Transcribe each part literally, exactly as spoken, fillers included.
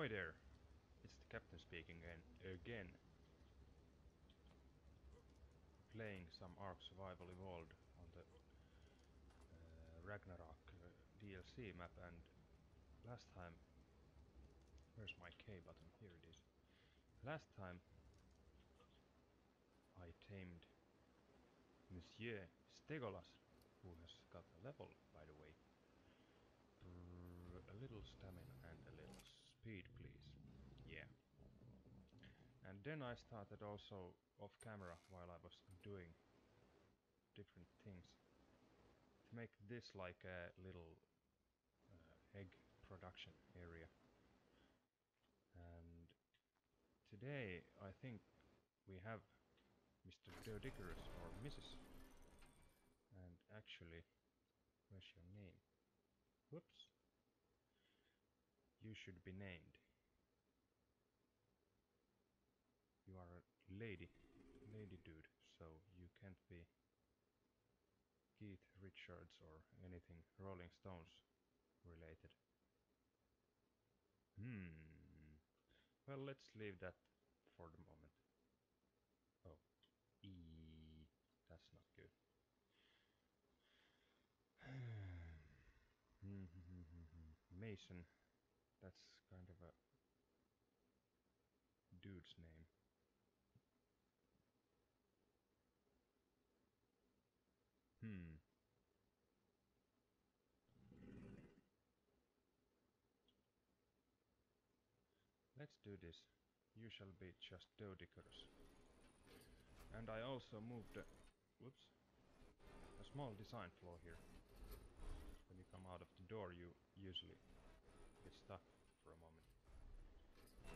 Ahoy there! It's the captain speaking again. again. Playing some Ark Survival Evolved on the uh, Ragnarok uh, D L C map, and last time... Where's my K button? Here it is. Last time I tamed Monsieur Stegolas, who has got a level, by the way. A little stamina and a little speed, please. Yeah. And then I started also off camera while I was doing different things to make this like a little uh, egg production area. And today I think we have Mister Doedicurus, or Missus And actually, where's your name? Whoops. You should be named. You are a lady, lady dude, so you can't be Keith Richards or anything Rolling Stones related. Hmm. Well, let's leave that for the moment. Oh. E. That's not good. Mason, that's kind of a dude's name. Hmm. Let's do this. You shall be just Doedicurus. And I also moved a, whoops, a small design flaw here. When you come out of the door, you usually get stuck for a moment.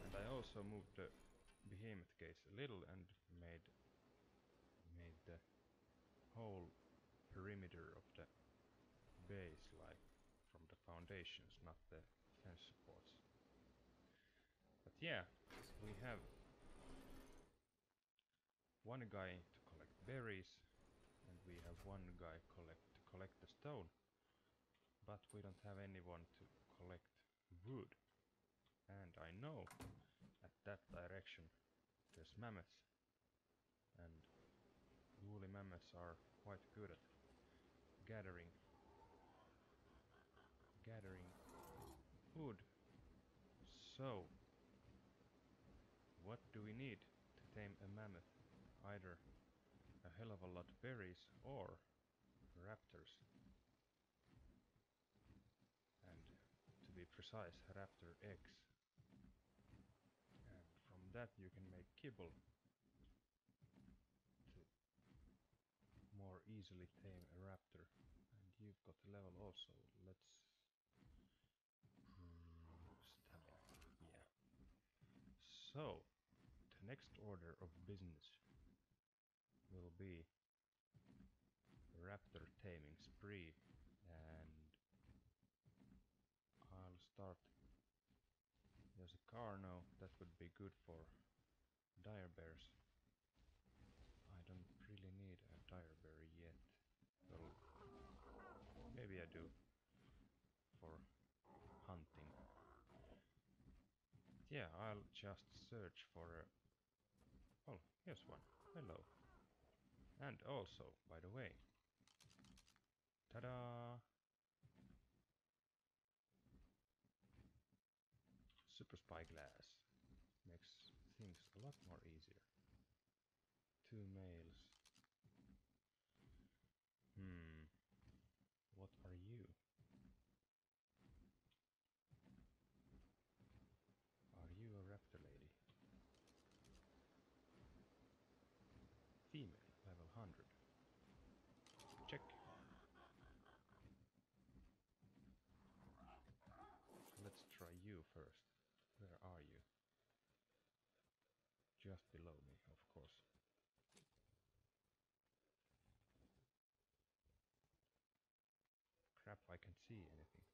And I also moved the behemoth gates a little and made made the whole perimeter of the base like from the foundations, not the fence supports. But yeah, we have one guy to collect berries, and we have one guy collect to collect the stone. But we don't have anyone to collect wood. And I know at that direction there's mammoths. And woolly mammoths are quite good at gathering gathering wood. So what do we need to tame a mammoth? Either a hell of a lot of berries or raptors. And to be precise, raptor eggs. And from that you can make kibble to more easily tame a raptor. And you've got the level also. Let's stamina. Yeah. So the next order of business will be raptor taming spree, and I'll start. There's a car now that would be good for dire bears. I don't really need a dire bear yet. So maybe I do for hunting. Yeah, I'll just search for a... Oh, here's one. Hello. And also, by the way, ta-da! Super spyglass makes things a lot more easier. Two males. Hmm. What are you? Are you a raptor lady? Female, level one hundred. Check. Let's try you first. Where are you? Just below me, of course. Crap, I can't see anything.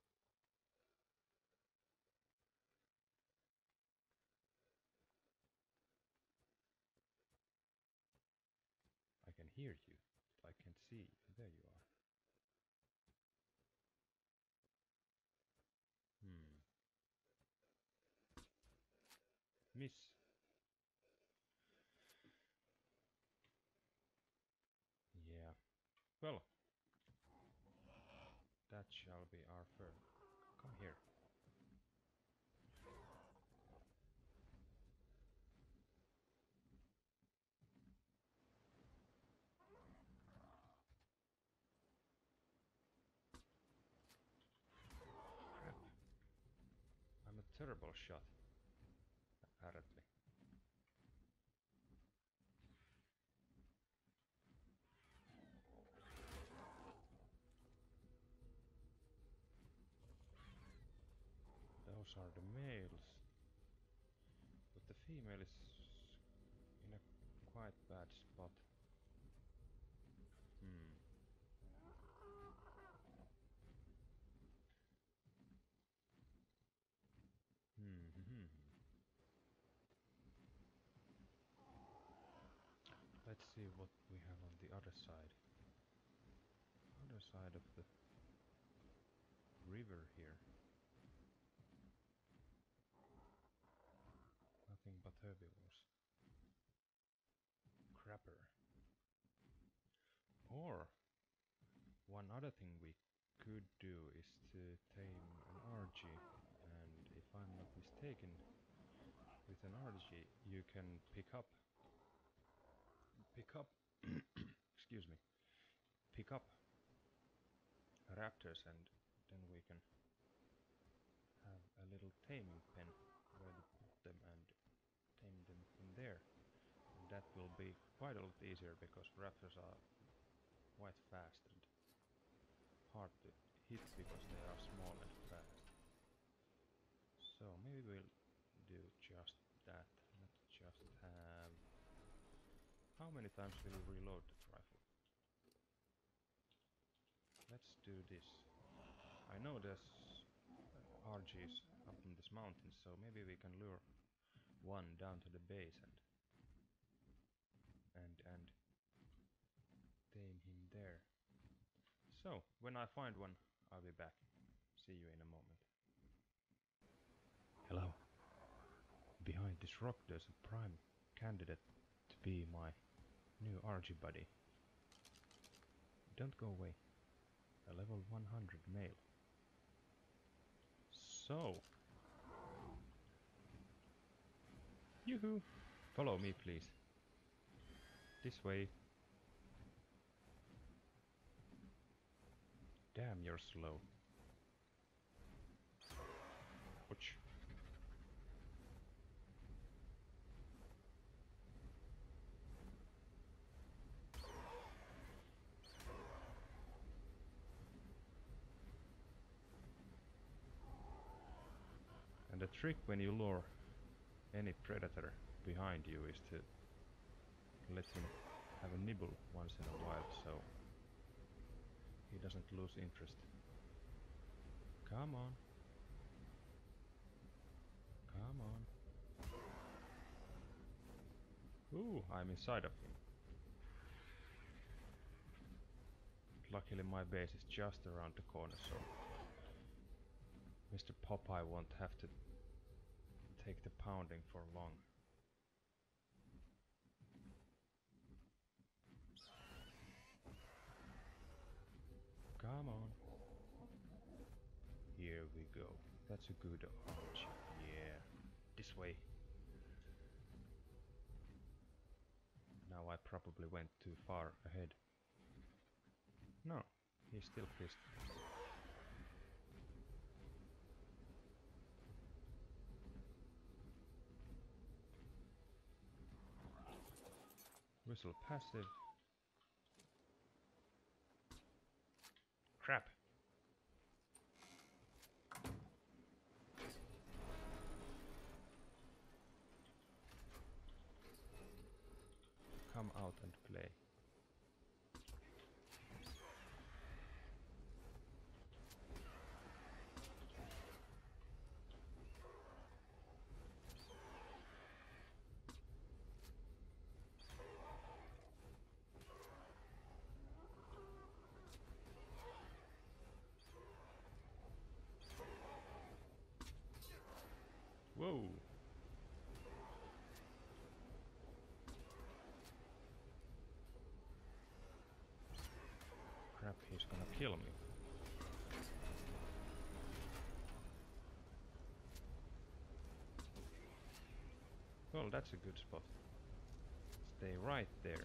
I can hear you, but I can't see you. There you are. Hmm. Miss. Yeah. Well. That shall be our fur. Come here. Crap. I'm a terrible shot. Apparently. Those are the males, but the female is in a quite bad spot. Hmm. Hmm. Hmm. Let's see what we have on the other side. Other side of the river here. Nothing but herbivores. Crapper. Or one other thing we could do is to tame an R G, and if I'm not mistaken, with an R G you can pick up pick up excuse me pick up raptors, and then we can have a little taming pen where to put them and tame them from there. And that will be quite a lot easier because raptors are quite fast and hard to hit because they are small and fast. So maybe we'll do just that. Let's just have... How many times will we reload the rifle? Let's do this. I know there's R Gs up in this mountain, so maybe we can lure one down to the base and and and tame him there. So when I find one, I'll be back. See you in a moment. Hello. Behind this rock there's a prime candidate to be my new R G buddy. Don't go away. A level one hundred male. So... Yoo-hoo! Follow me, please. This way. Damn, you're slow. Ouch. And the trick when you lure any predator behind you is to let him have a nibble once in a while, so he doesn't lose interest. Come on. Come on. Ooh, I'm inside of him. Luckily my base is just around the corner, so Mister Popeye won't have to take the pounding for long. Come on. Here we go. That's a good arch. Yeah. This way. Now I probably went too far ahead. No, he's still pissed. Whistle passive. Crap. Come out and play. Whoa! He's gonna kill me. Well, that's a good spot. Stay right there.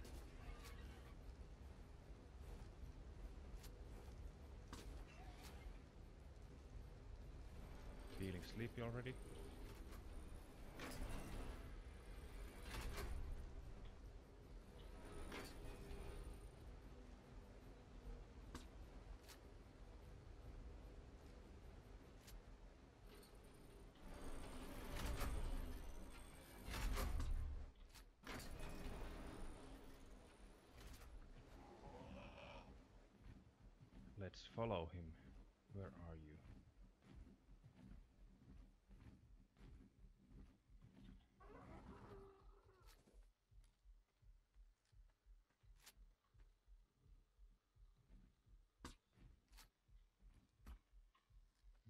Feeling sleepy already? Let's follow him. Where are you?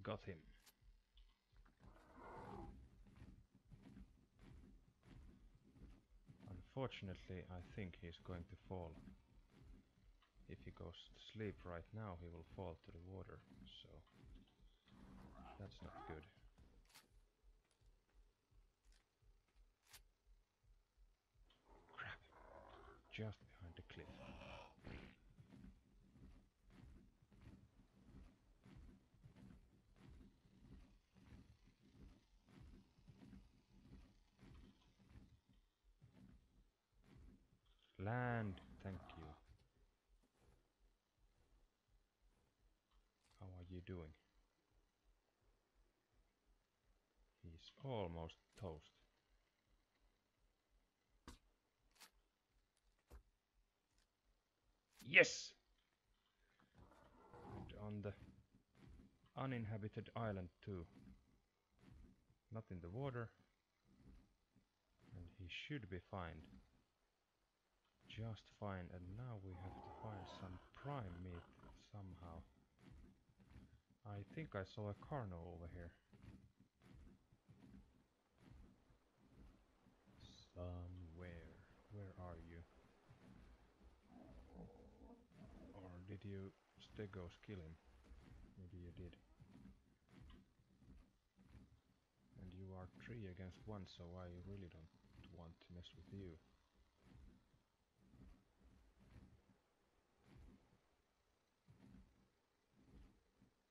Got him. Unfortunately, I think he's going to fall. If he goes to sleep right now, he will fall to the water, so that's not good. Crap! Just behind the cliff. Land! Thank you. How are you doing? He's almost toast. Yes! And on the uninhabited island too. Not in the water. And he should be fine. Just fine. And now we have to find some prime meat somehow. I think I saw a Carno over here. Somewhere. Where are you? Or did you Stegos kill him? Maybe you did. And you are three against one, so I really don't want to mess with you.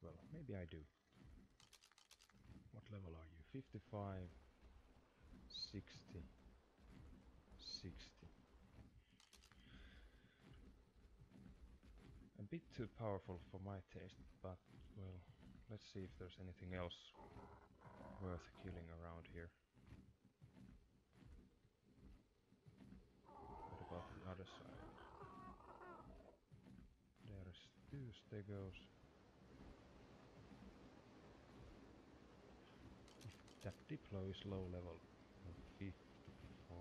Well, maybe I do. What level are you? fifty-five, sixty, sixty. A bit too powerful for my taste, but well, let's see if there's anything else worth killing around here. What about the other side? There's two Stegos. That Diplo is low level, fifty-four.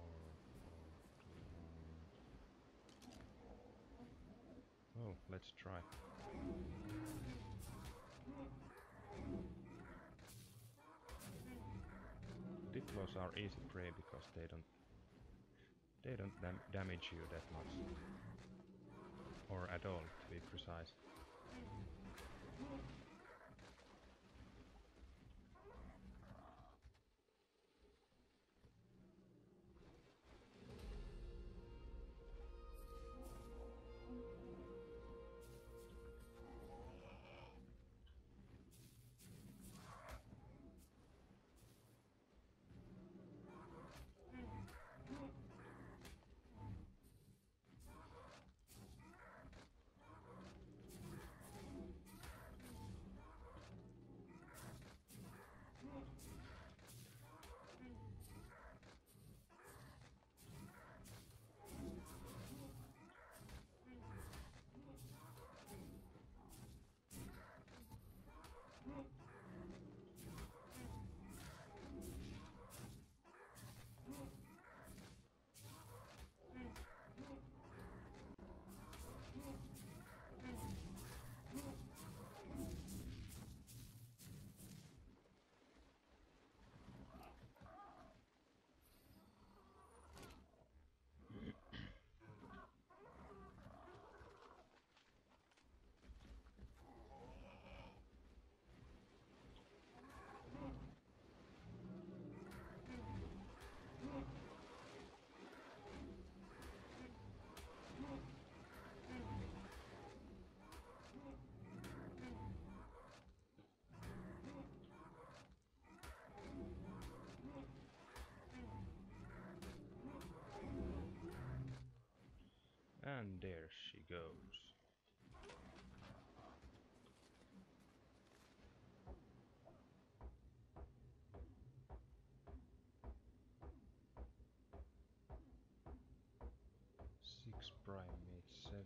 Oh, let's try. Diplos are easy prey because they don't they don't dam damage you that much, or at all, to be precise. And there she goes. Six primates, seven,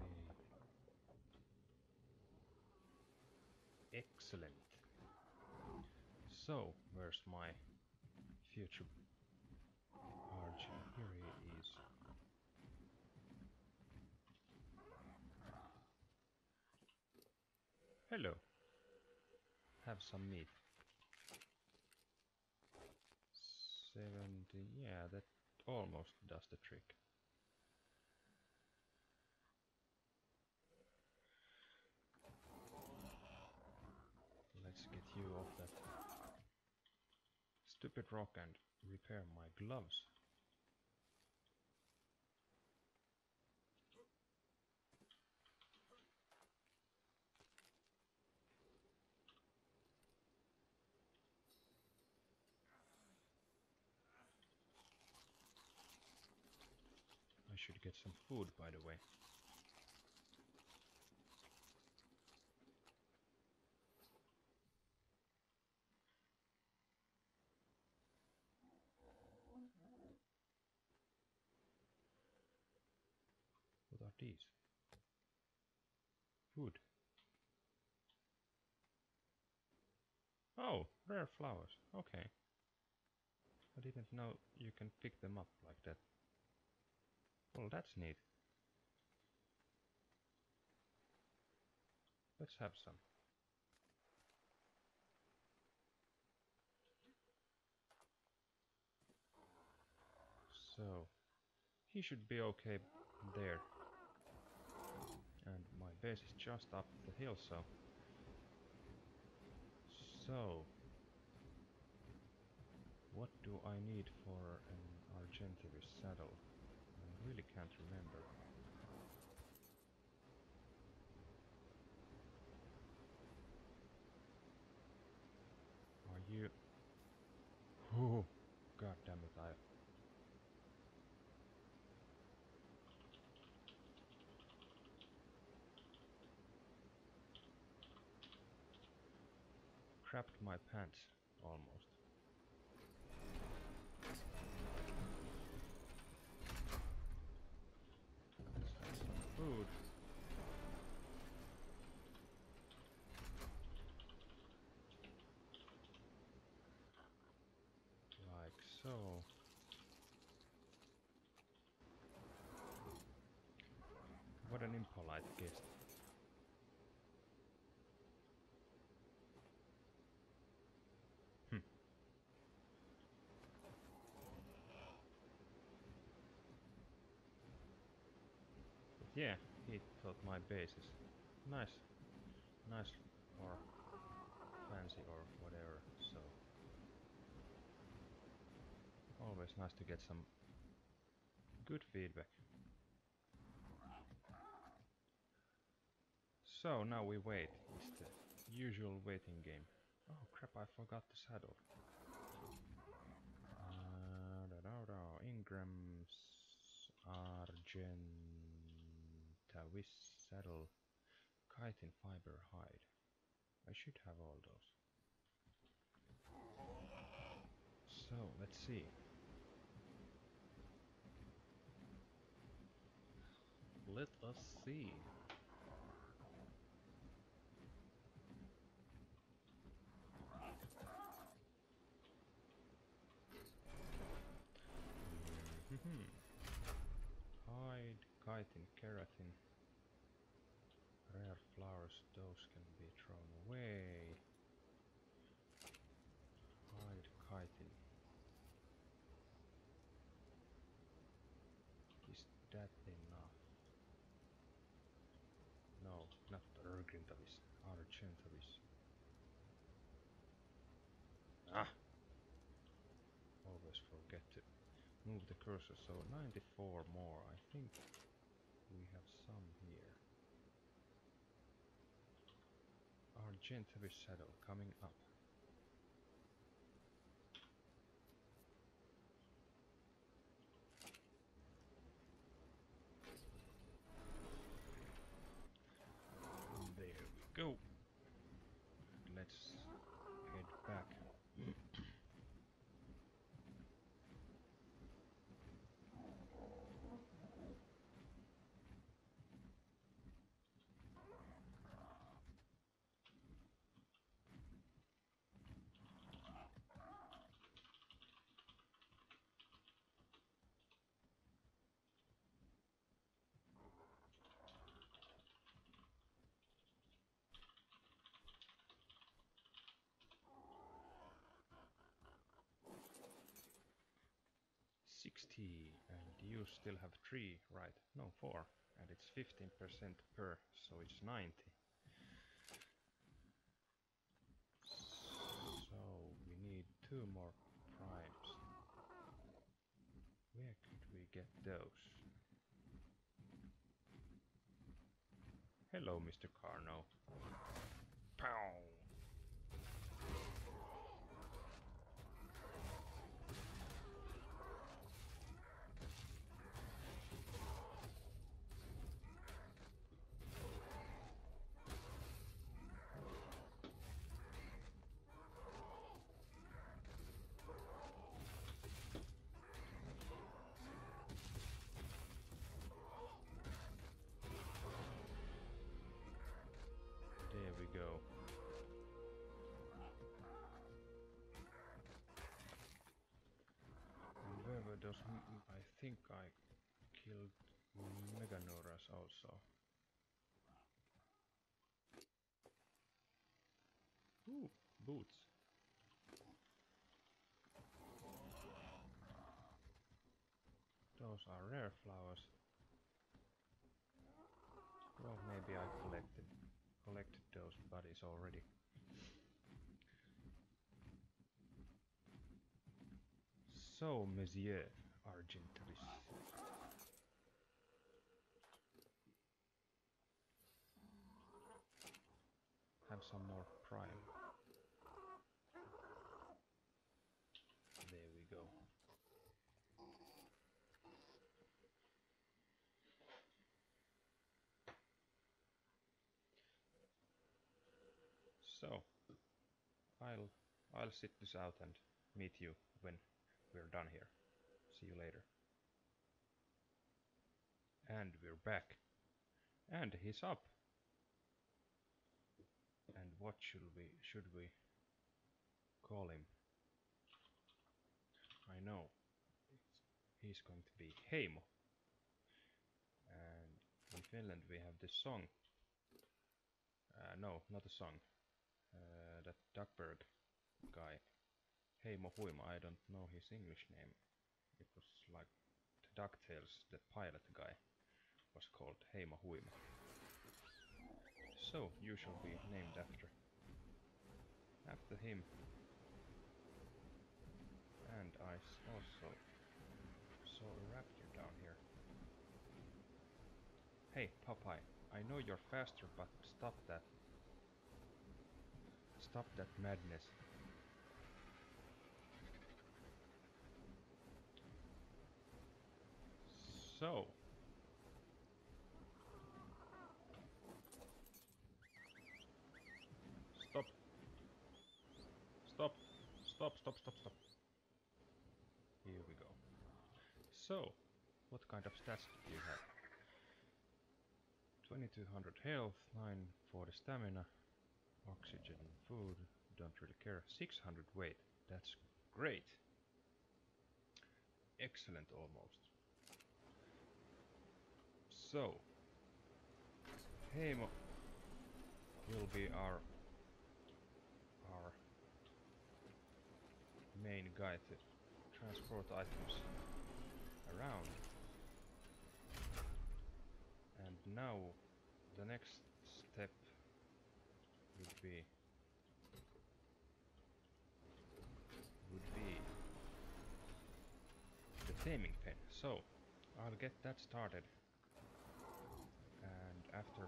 eight. Excellent. So, where's my future archer? Here he is. Hello. Have some meat. seventy, yeah, that almost does the trick. Let's get you off that stupid rock and repair my gloves. I should get some food, by the way. What are these? Food. Oh, rare flowers. Okay. I didn't know you can pick them up like that. Well, that's neat. Let's have some. So, he should be okay there. And my base is just up the hill, so... So... What do I need for an Argentavis saddle? I really can't remember. Are you... Oh, god damn it, I... crapped my pants, almost. Food. Like so. What an impolite guest. Yeah, he thought my base is nice, nice or fancy or whatever, so always nice to get some good feedback. So now we wait, it's the usual waiting game. Oh crap, I forgot the saddle. Uh, da -da -da. Ingram's Argent... With saddle, chitin fiber hide. I should have all those. So let's see. Let us see. Hide, chitin, keratin, rare flowers, those can be thrown away. Hide, chitin. Is that enough? No, not Argentavis, Argentavis. Ah! Always forget to move the cursor, so ninety-four more. I think we have some here. Argentavis saddle coming up. see, and you still have three, right? No, four, and it's fifteen percent per, so it's ninety. So we need two more primes. Where could we get those? Hello, Mister Carno. Pow! There we go. And where were those? I think I killed Meganuras also. Ooh, boots. Those are rare flowers. Well, maybe I collected. Collected those bodies already. So, Monsieur Argentavis. Have some more prime. There we go. So, I'll I'll sit this out and meet you when we're done here. See you later. And we're back. And he's up. And what should we should we call him? I know. He's going to be Heimo. And in Finland we have this song. Uh, no, not a song. Uh, that Duckburg guy, Heimo Huima, I don't know his English name. It was like the Duck Tales, the pilot guy was called Heimo Huima. So you shall be named after after him. And I also saw a raptor down here. Hey, Popeye, I know you're faster, but stop that. Stop that madness. So. Stop. Stop. Stop, stop, stop, stop. Here we go. So, what kind of stats do you have? twenty-two hundred health, nine forty stamina. Oxygen and food, don't really care. six hundred weight, that's great. Excellent almost. So, Heimo will be our, our main guy to transport items around. And now the next step would be would be the taming pen. So I'll get that started, and after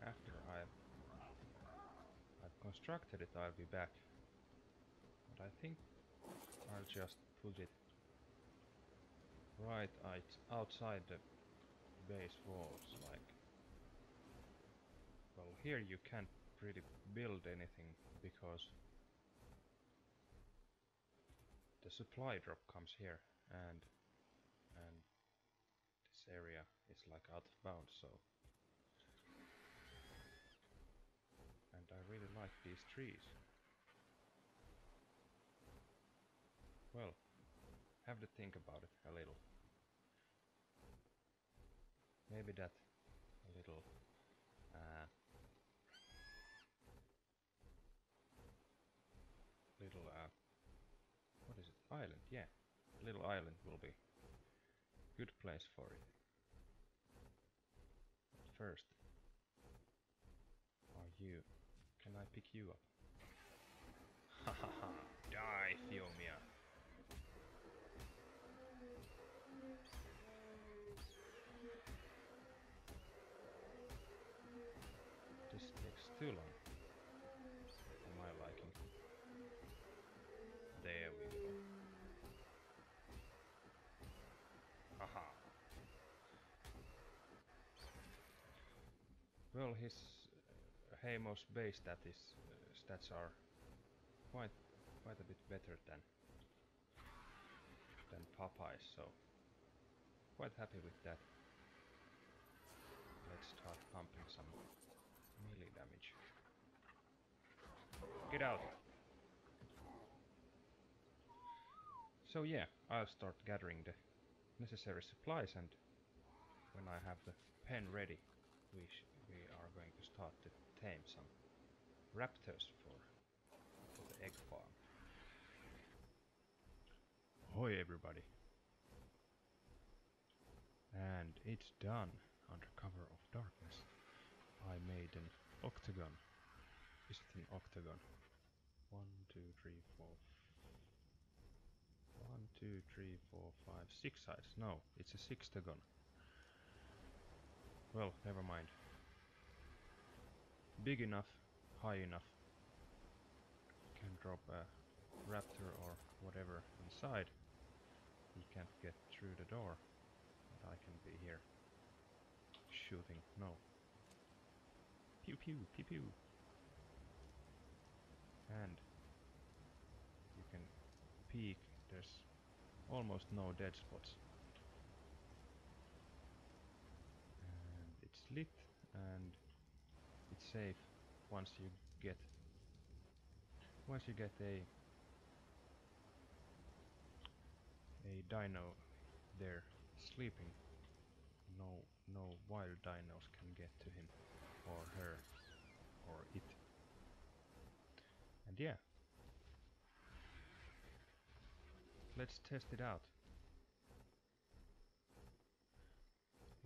after I've I've constructed it, I'll be back. But I think I'll just put it right outside the base walls, like. Well, here you can't really build anything because the supply drop comes here, and and this area is like out of bounds. So, and I really like these trees. Well, have to think about it a little. Maybe that a little. Uh, little uh what is it? Island, yeah. Little island will be good place for it. First, are you? Can I pick you up? Ha ha ha! Die, Fiomia! This takes too long, for my liking. There we go. Haha. Well, his uh, Heimo's base status, uh, stats are quite quite a bit better than than Popeye's, so quite happy with that. Let's start pumping some melee damage. Get out! So yeah, I'll start gathering the necessary supplies, and when I have the pen ready, we sh we are going to start to tame some raptors for, for the egg farm. Ahoy everybody! And it's done. Under cover of darkness, I made an octagon. Is it an octagon? One, two, three, four. One, two, three, four, five, six sides. No, it's a sixtagon. Well, never mind. Big enough, high enough. You can drop a raptor or whatever inside. He can't get through the door. But I can be here. Shooting. No. Pew pew, pew pew. And you can peek. There's almost no dead spots. And it's lit and it's safe once you get once you get a a dino there sleeping. No no wild dinos can get to him or her or it. And yeah. Let's test it out.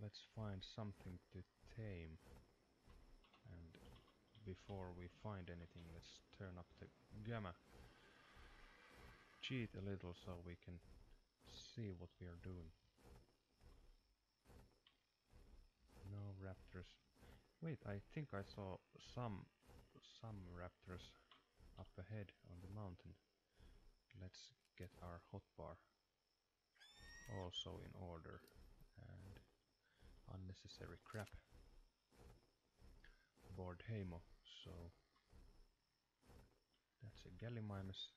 Let's find something to tame. And before we find anything, let's turn up the gamma. Cheat a little so we can see what we are doing. No raptors. Wait, I think I saw some some raptors up ahead on the mountain. Let's get our hotbar also in order, and unnecessary crap aboard Heimo. So that's a Gallimimus.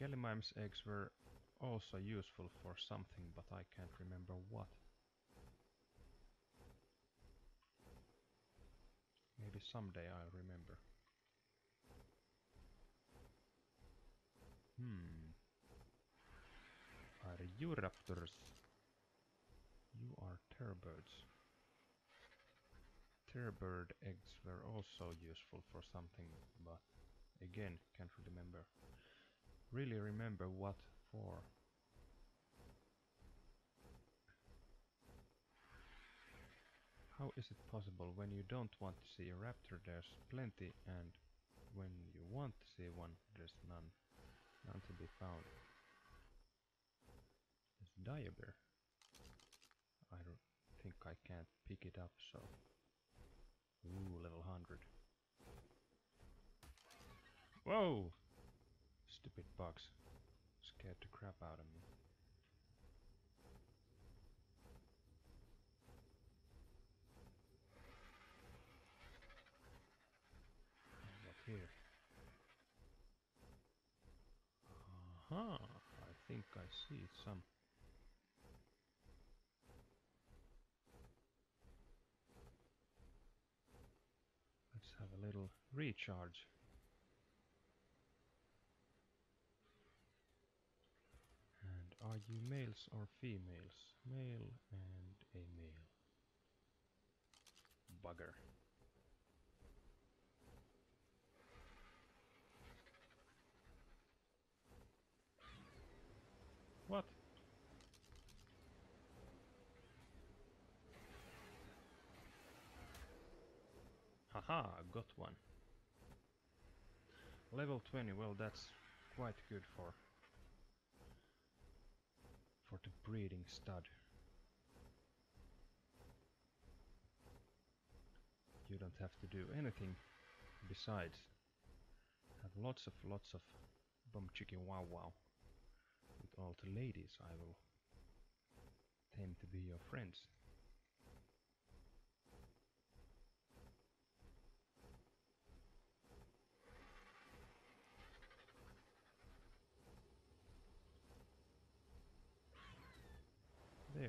Gallimimus eggs were also useful for something, but I can't remember what. Maybe someday I'll remember. Hmm. Are you raptors? You are tearbirds. Tearbird eggs were also useful for something, but again, can't remember. Really remember what for. How is it possible when you don't want to see a raptor there's plenty, and when you want to see one there's none? None to be found. This Diaburg. I don't think I can't pick it up, so... Ooh, level one hundred. Whoa! Stupid bugs. Scared the crap out of me. And what here? Ah, I think I see some. Let's have a little recharge. And are you males or females? Male and a male. Bugger. What? Aha, got one. Level twenty, well that's quite good for for the breeding stud. You don't have to do anything besides have lots of lots of bum chicken wow wow with all the ladies. I will tend to be your friends. There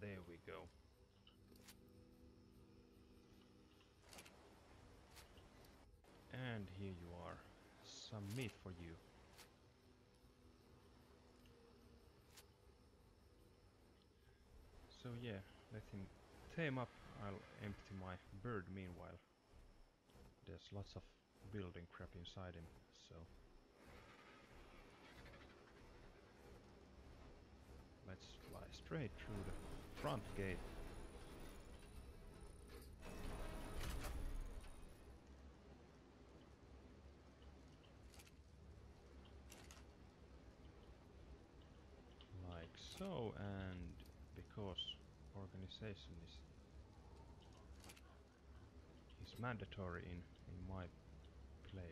There we go. And here you are. Some meat for you. So yeah, let him tame up. I'll empty my bird meanwhile. There's lots of building crap inside him, so... Let's fly straight through the front gate. Like so, and because organization is, is mandatory in, in my place.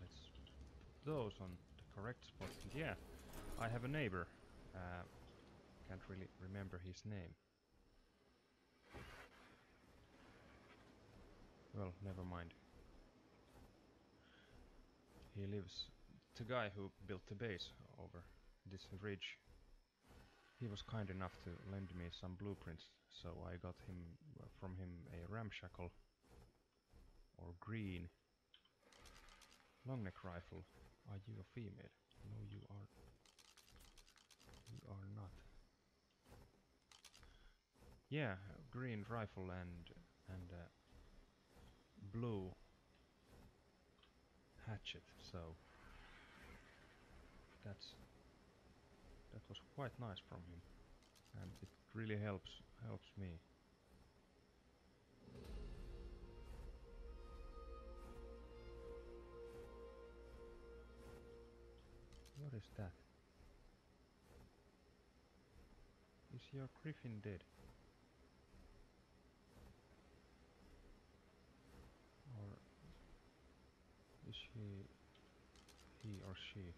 Let's put those on the correct spot. Yeah, I have a neighbor. Uh, Can't really remember his name. Well, never mind. He lives... The guy who built the base over this ridge, he was kind enough to lend me some blueprints, so I got him from him a ramshackle or green longneck rifle. Are you a female? No, you are... You are not. Yeah, green rifle and and uh, blue hatchet. So that's that was quite nice from him, and it really helps helps me. What is that? Is your griffin dead? Or is she, he or she?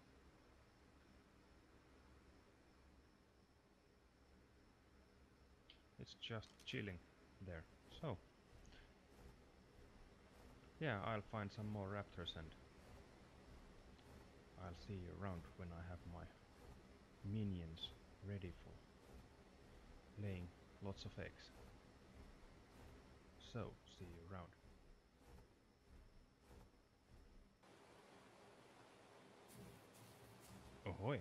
It's just chilling there. So, yeah, I'll find some more raptors and I'll see you around when I have my minions ready for laying lots of eggs. So, see you around. Ahoy!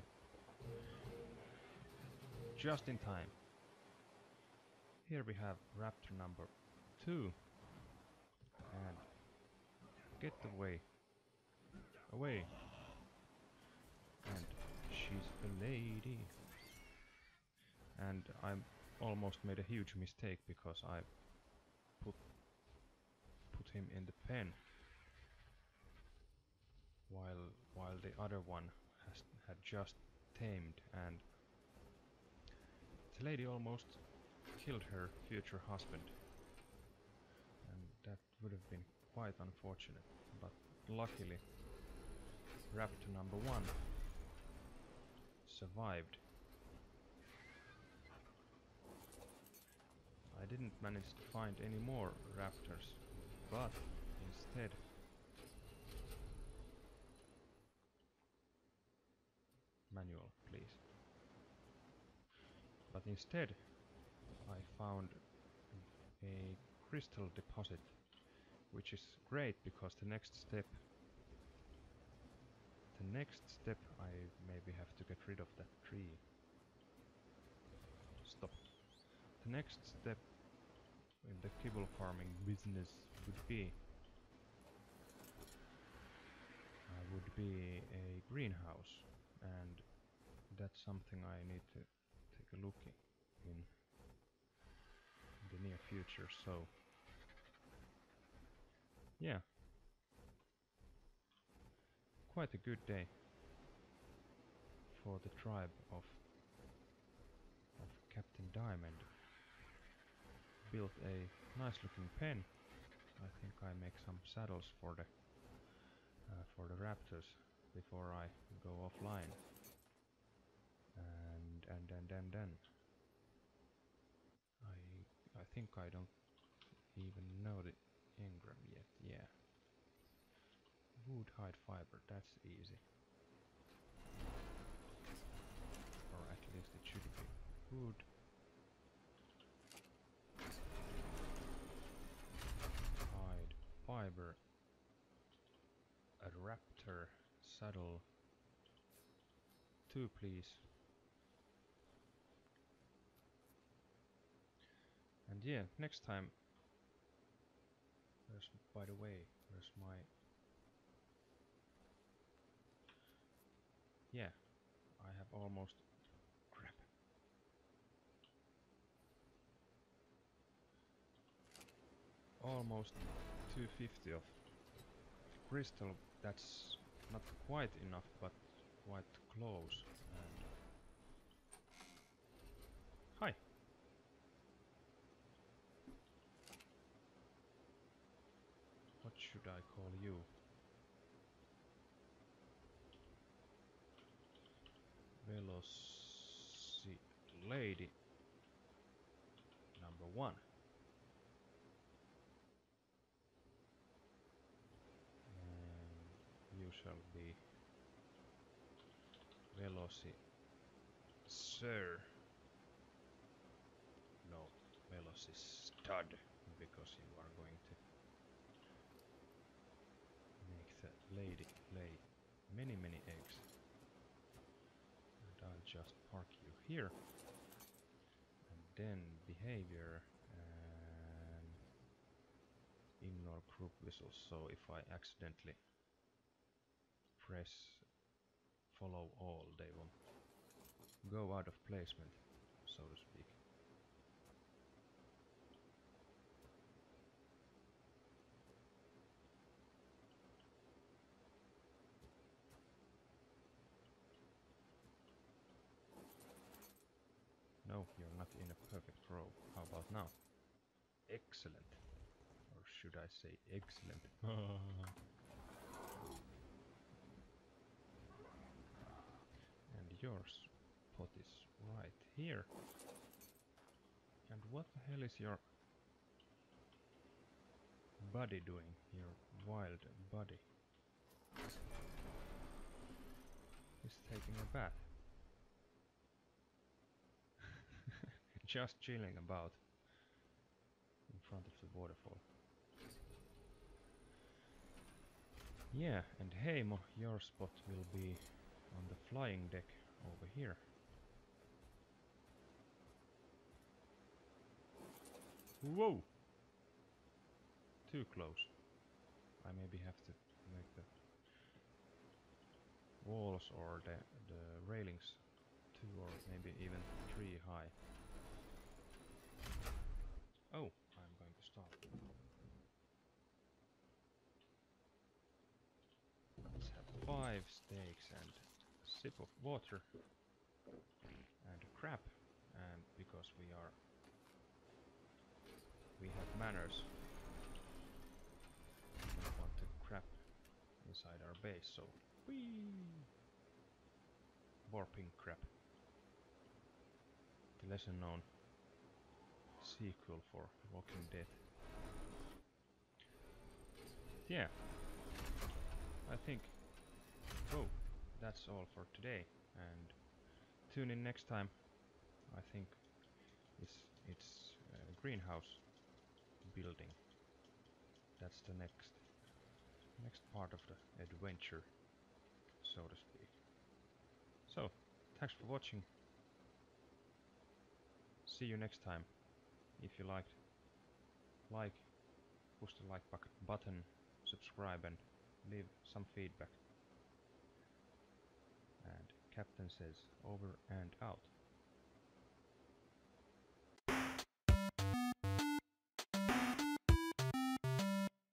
Just in time. Here we have raptor number two. And get away. Away. And she's a lady. And I almost made a huge mistake because I put put him in the pen. While while the other one has had just tamed, and the lady almost killed her future husband, and that would have been quite unfortunate. But luckily raptor number one survived. I didn't manage to find any more raptors, but instead manual, please. But instead, I found a crystal deposit which is great, because the next step the next step I maybe have to get rid of that tree. Stop. The next step in the kibble farming business would be uh, would be a greenhouse, and that's something I need to take a look in the near future. So yeah, quite a good day for the tribe of of Captain Diamond. Built a nice looking pen. I think I make some saddles for the uh, for the raptors before I go offline. And and and and then I I think I don't even know the engram yet. Yeah. Wood, hide, fiber. That's easy. Or at least it should be. Wood. Hide, fiber. A raptor saddle. Two, please. And yeah, next time. Where's, by the way, where's my... Yeah, I have almost... Crap. Almost two fifty of crystal. That's not quite enough, but quite close. And hi! What should I call you? Velocity Lady number one. And you shall be Velocity Sir. No, Velocity Stud, because you are going to make that lady lay many, many eggs. And I'll just park you here. And then behavior and ignore group whistles. So if I accidentally press follow all, they will go out of placement, so to speak. No, you're not in a perfect row. How about now? Excellent. Or should I say excellent? And your spot is right here. And what the hell is your buddy doing? Your wild buddy. He's taking a bath. Just chilling about in front of the waterfall. Yeah, and Heimo, your spot will be on the flying deck over here. Whoa! Too close. I maybe have to make the walls or the, the railings two or maybe even three high. Oh, I'm going to stop. Let's have five steaks and a sip of water and a crab, and because we are we have manners, we don't want the crab inside our base, so whee! Warping crab. The lesser known sequel for Walking Dead. Yeah, I think, oh, that's all for today, and tune in next time. I think it's it's uh, greenhouse building. that's the next next part of the adventure, so to speak. So, thanks for watching. See you next time. If you liked, like, push the like button, subscribe and leave some feedback. And Captain says over and out.